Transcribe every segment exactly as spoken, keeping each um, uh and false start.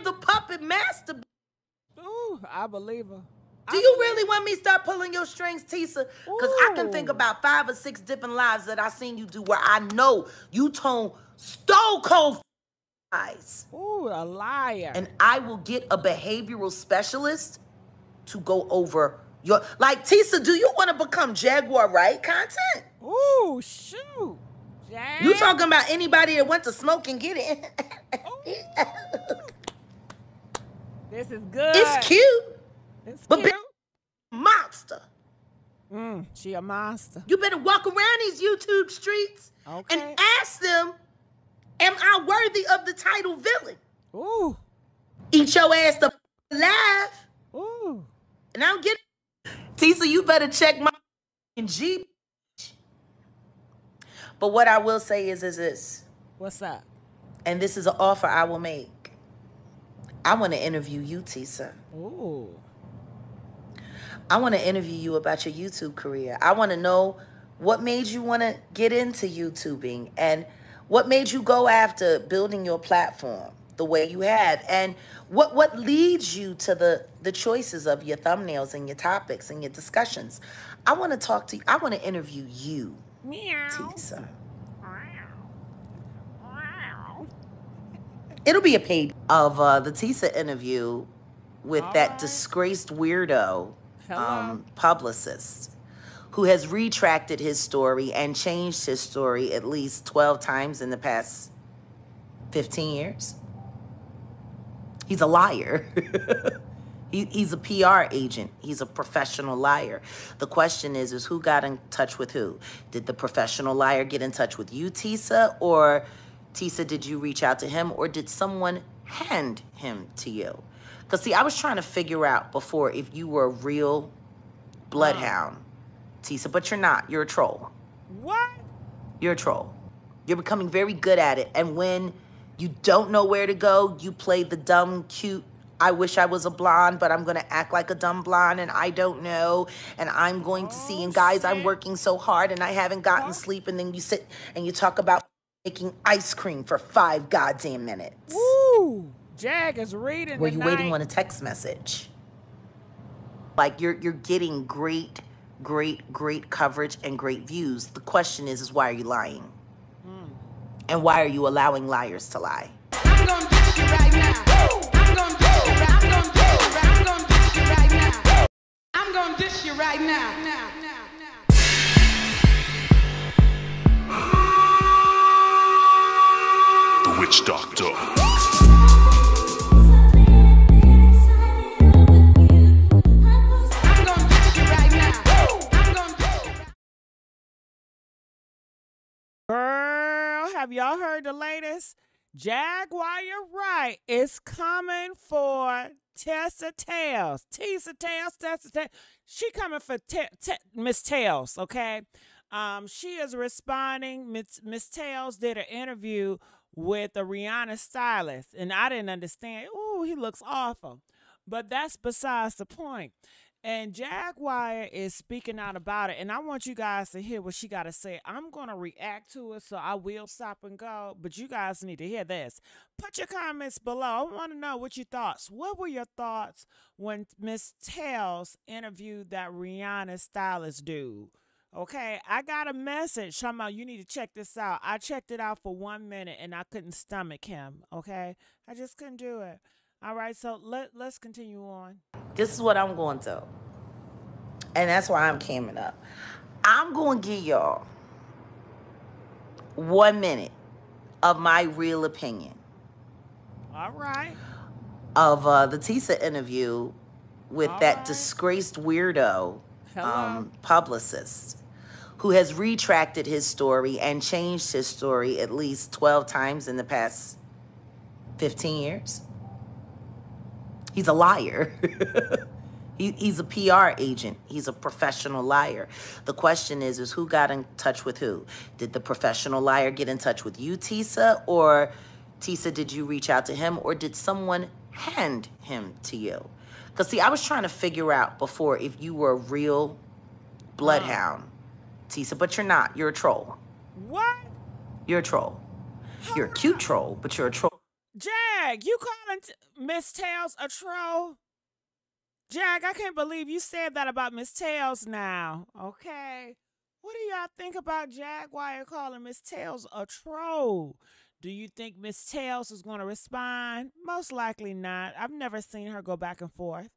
am the puppet master. Ooh, I believe her. Do you really want me to start pulling your strings, Tisa? Because I can think about five or six different lives that I seen you do where I know you tone stole cold lies. Ooh, a liar. And I will get a behavioral specialist to go over your... Like, Tisa, do you want to become Jaguar Wright content? Ooh, shoot. Jag you talking about anybody that went to smoke and get it. This is good. It's cute. It's but cute. Monster. Mm, she a monster. You better walk around these YouTube streets okay. and ask them, am I worthy of the title villain? Ooh. Eat your ass the alive. Ooh. And I don't get it. Tisa, you better check my Jeep. But what I will say is, is this. What's up? And this is an offer I will make. I want to interview you, Tisa. Ooh. I want to interview you about your YouTube career. I want to know what made you want to get into YouTubing and what made you go after building your platform the way you have and what, what leads you to the, the choices of your thumbnails and your topics and your discussions. I want to talk to you. I want to interview you, Meow. Tisa. It'll be a page of uh, the Tisa interview with All that right. disgraced weirdo um, publicist who has retracted his story and changed his story at least twelve times in the past fifteen years. He's a liar. he, he's a P R agent. He's a professional liar. The question is, is who got in touch with who? Did the professional liar get in touch with you, Tisa, or... Tisa, did you reach out to him or did someone hand him to you? Because, see, I was trying to figure out before if you were a real bloodhound, uh, Tisa, but you're not. You're a troll. What? You're a troll. You're becoming very good at it. And when you don't know where to go, you play the dumb, cute, I wish I was a blonde, but I'm going to act like a dumb blonde and I don't know. And I'm going to oh, see. And, guys, shit. I'm working so hard and I haven't gotten what? sleep. And then you sit and you talk about... making ice cream for five goddamn minutes. Woo! Jag is reading. Were you tonight. waiting on a text message? Like you're you're getting great, great, great coverage and great views. The question is, is why are you lying? Mm. And why are you allowing liars to lie? I'm gonna get you right now. I'm gonna get you right now. I'm gonna get you right now. I'm gonna get you right now. Now. Witch Doctor. Girl, have y'all heard the latest? Jaguar Wright is coming for Tisa Tells. Tisa Tells, Tisa Tells. She coming for Miss Tells, okay? Um, she is responding. Miss Tells did an interview with a Rihanna stylist, and I didn't understand. Ooh, he looks awful. But that's besides the point. And Jaguar is speaking out about it, and I want you guys to hear what she got to say. I'm going to react to it, so I will stop and go, but you guys need to hear this. Put your comments below. I want to know what your thoughts. What were your thoughts when Miss Tells interviewed that Rihanna stylist dude? Okay, I got a message. Somehow you need to check this out. I checked it out for one minute and I couldn't stomach him. Okay, I just couldn't do it. All right, so let, let's continue on. This is what I'm going to, and that's why I'm coming up. I'm going to give y'all one minute of my real opinion. All right. Of uh, the Tisa interview with All that right. disgraced weirdo um, publicist who has retracted his story and changed his story at least twelve times in the past fifteen years. He's a liar. he, he's a P R agent. He's a professional liar. The question is, is who got in touch with who? Did the professional liar get in touch with you, Tisa? Or, Tisa, did you reach out to him? Or did someone hand him to you? Because, see, I was trying to figure out before if you were a real bloodhound. Oh. Tisa, but you're not. You're a troll. What? You're a troll. You're a cute troll, but you're a troll. Jag, you calling Miss Tails a troll? Jag, I can't believe you said that about Miss Tails now. Okay. What do y'all think about Jag? Why you're calling Miss Tails a troll? Do you think Miss Tails is going to respond? Most likely not. I've never seen her go back and forth.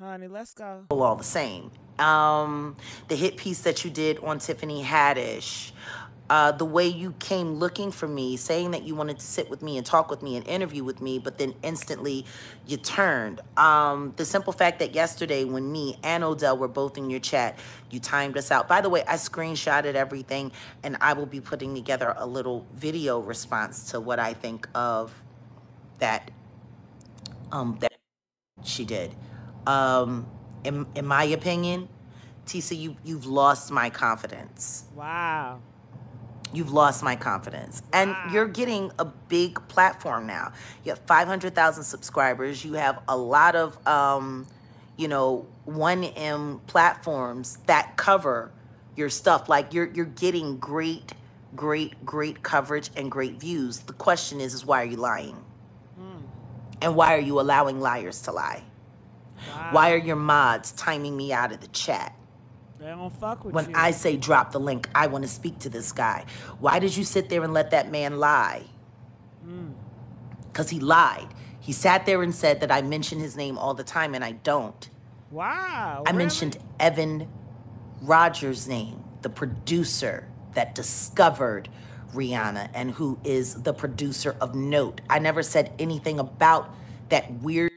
Honey, let's go. All the same. Um, the hit piece that you did on Tiffany Haddish, uh, the way you came looking for me, saying that you wanted to sit with me and talk with me and interview with me, but then instantly you turned. Um, the simple fact that yesterday when me and Odell were both in your chat, you timed us out. By the way, I screenshotted everything, and I will be putting together a little video response to what I think of that, um, that she did. Um, in, in my opinion, Tisa, you, you've lost my confidence. Wow. You've lost my confidence. And wow. You're getting a big platform now. You have five hundred thousand subscribers. You have a lot of, um, you know, one M platforms that cover your stuff. Like, you're, you're getting great, great, great coverage and great views. The question is, is why are you lying? Mm. And why are you allowing liars to lie? Wow. Why are your mods timing me out of the chat? They don't fuck with you. When I say drop the link, I want to speak to this guy. Why did you sit there and let that man lie? Because mm. he lied. He sat there and said that I mention his name all the time, and I don't. Wow. I really? mentioned Evan Rogers' name, the producer that discovered Rihanna and who is the producer of Note. I never said anything about that weird...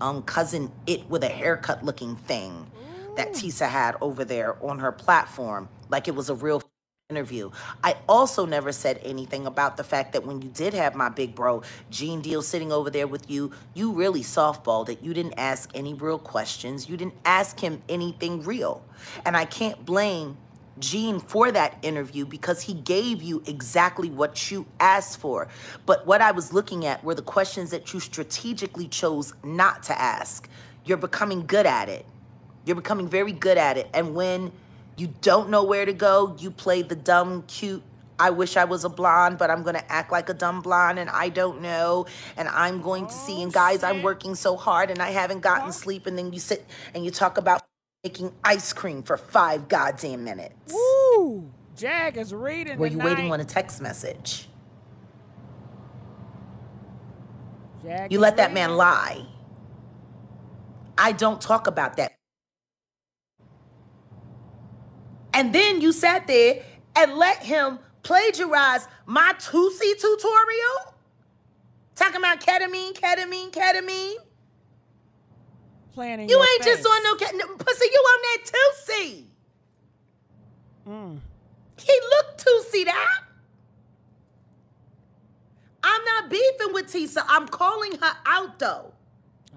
Um, cousin it with a haircut looking thing Ooh. that Tisa had over there on her platform, like it was a real interview. I also never said anything about the fact that when you did have my big bro Gene Deal sitting over there with you, you really softballed it. You didn't ask any real questions. You didn't ask him anything real, and I can't blame Gene for that interview because he gave you exactly what you asked for. But what I was looking at were the questions that you strategically chose not to ask. You're becoming good at it. You're becoming very good at it. And when you don't know where to go, you play the dumb, cute, I wish I was a blonde, but I'm going to act like a dumb blonde, and I don't know, and I'm going to see, and guys, I'm working so hard, and I haven't gotten sleep, and then you sit and you talk about making ice cream for five goddamn minutes. Woo! Jag is reading. Were you tonight. waiting on a text message? Jag you let reading. that man lie. I don't talk about that. And then you sat there and let him plagiarize my Tootsie tutorial? Talking about ketamine, ketamine, ketamine. You ain't face. just on no pussy. You on that Tootsie. Mm. He looked Tootsie out. I'm not beefing with Tisa. I'm calling her out though.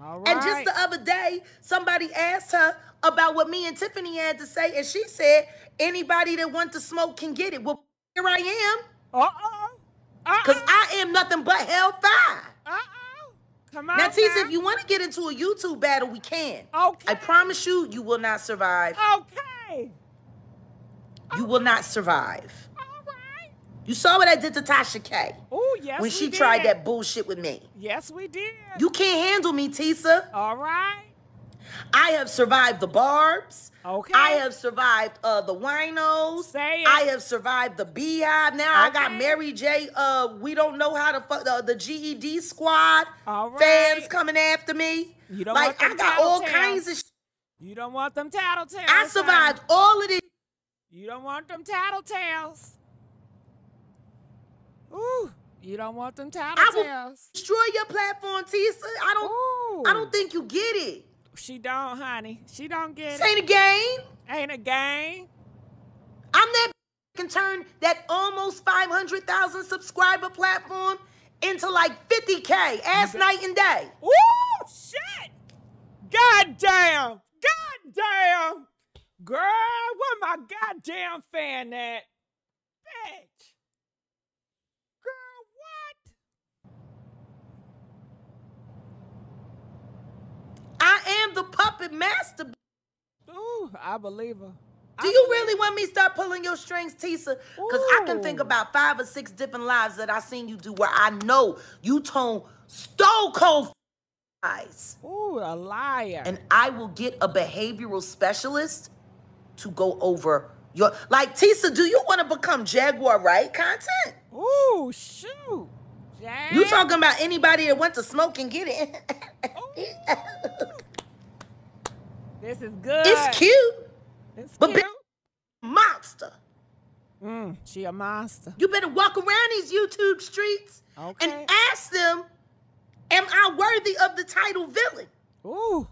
All right. And just the other day, somebody asked her about what me and Tiffany had to say, and she said, "Anybody that wants to smoke can get it." Well, here I am. Uh oh. Uh -oh. Cause I am nothing but hellfire. Uh oh. Come on now, Tisa, now. if you want to get into a YouTube battle, we can. Okay. I promise you, you will not survive. Okay. You okay. will not survive. All right. You saw what I did to Tasha K. Oh, yes, When we she did. tried that bullshit with me. Yes, we did. You can't handle me, Tisa. All right. I have survived the barbs. Okay. I have survived uh, the winos. Say it. I have survived the beehive. Now okay. I got Mary J. Uh, we don't know how to fuck uh, the G E D squad. All right. Fans coming after me. You don't like, want them I got all tales. kinds of. Sh you don't want them tattletales. I survived honey. all of this. You don't want them tattletales. Ooh. You don't want them tattletales. I will destroy your platform, Tisa. I don't. Ooh. I don't think you get it. She don't, honey. She don't get this it. Ain't a game. Ain't a game. I'm that can turn that almost five hundred thousand subscriber platform into like fifty K ass night and day. Woo, shit. God damn. God damn. Girl, where my goddamn fan at? Bitch. Girl, what? I am the puppet master. Ooh, I believe her. Do you really want me to start pulling your strings, Tisa? Because I can think about five or six different lives that I seen you do where I know you tone stole cold eyes. Ooh, a liar. And I will get a behavioral specialist to go over your... Like, Tisa, do you want to become Jaguar Wright content? Ooh, shoot. Jag you talking about anybody that went to smoke and get it. This is good. It's cute. It's but bitch, monster. Mm, she a monster. You better walk around these YouTube streets okay. and ask them, am I worthy of the title villain? Ooh.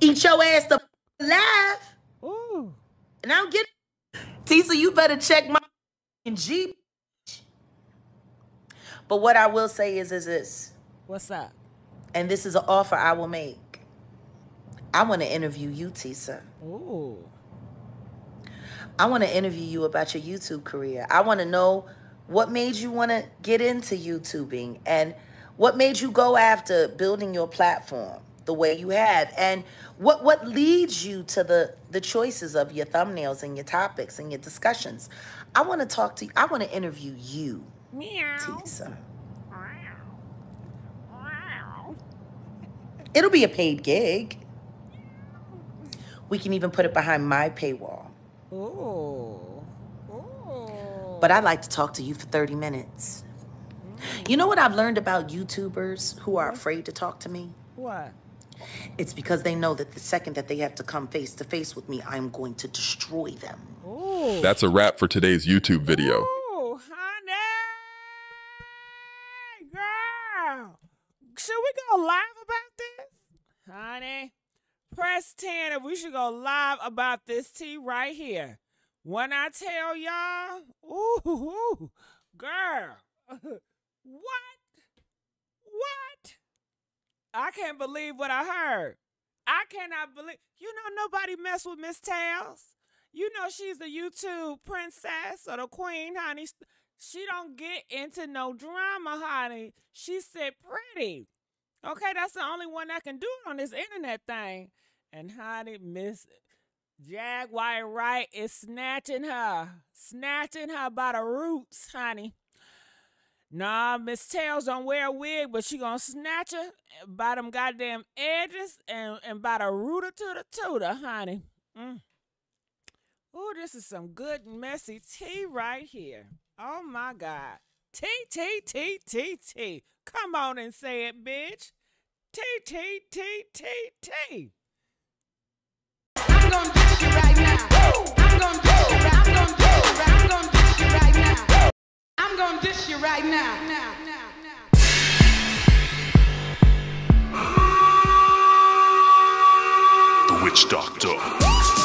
Eat your ass the alive. Ooh. And I don't get it. Tisa, you better check my Jeep. But what I will say is, is this. What's up? And this is an offer I will make. I want to interview you, Tisa. Ooh. I want to interview you about your YouTube career. I want to know what made you want to get into YouTubing and what made you go after building your platform the way you have and what what leads you to the, the choices of your thumbnails and your topics and your discussions. I want to talk to you. I want to interview you, meow. Tisa. Wow. Wow. It'll be a paid gig. We can even put it behind my paywall. Ooh. Ooh. But I'd like to talk to you for thirty minutes. Mm. You know what I've learned about YouTubers who are afraid to talk to me? What? It's because they know that the second that they have to come face to face with me, I'm going to destroy them. Ooh. That's a wrap for today's YouTube video. Ooh, honey! Girl! Should we go live about this? Honey? Press ten and we should go live about this tea right here. When I tell y'all, ooh, girl, what? What? I can't believe what I heard. I cannot believe. You know nobody mess with Miss Tells. You know she's the YouTube princess or the queen, honey. She don't get into no drama, honey. She said pretty. Okay, that's the only one that can do it on this internet thing. And honey, Miss Jaguar Wright is snatching her, snatching her by the roots, honey. Nah, Miss Tells don't wear a wig, but she gonna snatch her by them goddamn edges and, and by the rooter to the tooter, honey. Mm. Ooh, this is some good messy tea right here. Oh my God. T, T, T, T, T. Come on and say it, bitch. T, T, T, T, T. I'm gonna dish you right now. I'm gonna dish you right now. I'm gonna dish you right now. I'm gonna dish you right now. Now, now, now. The Witch Doctor.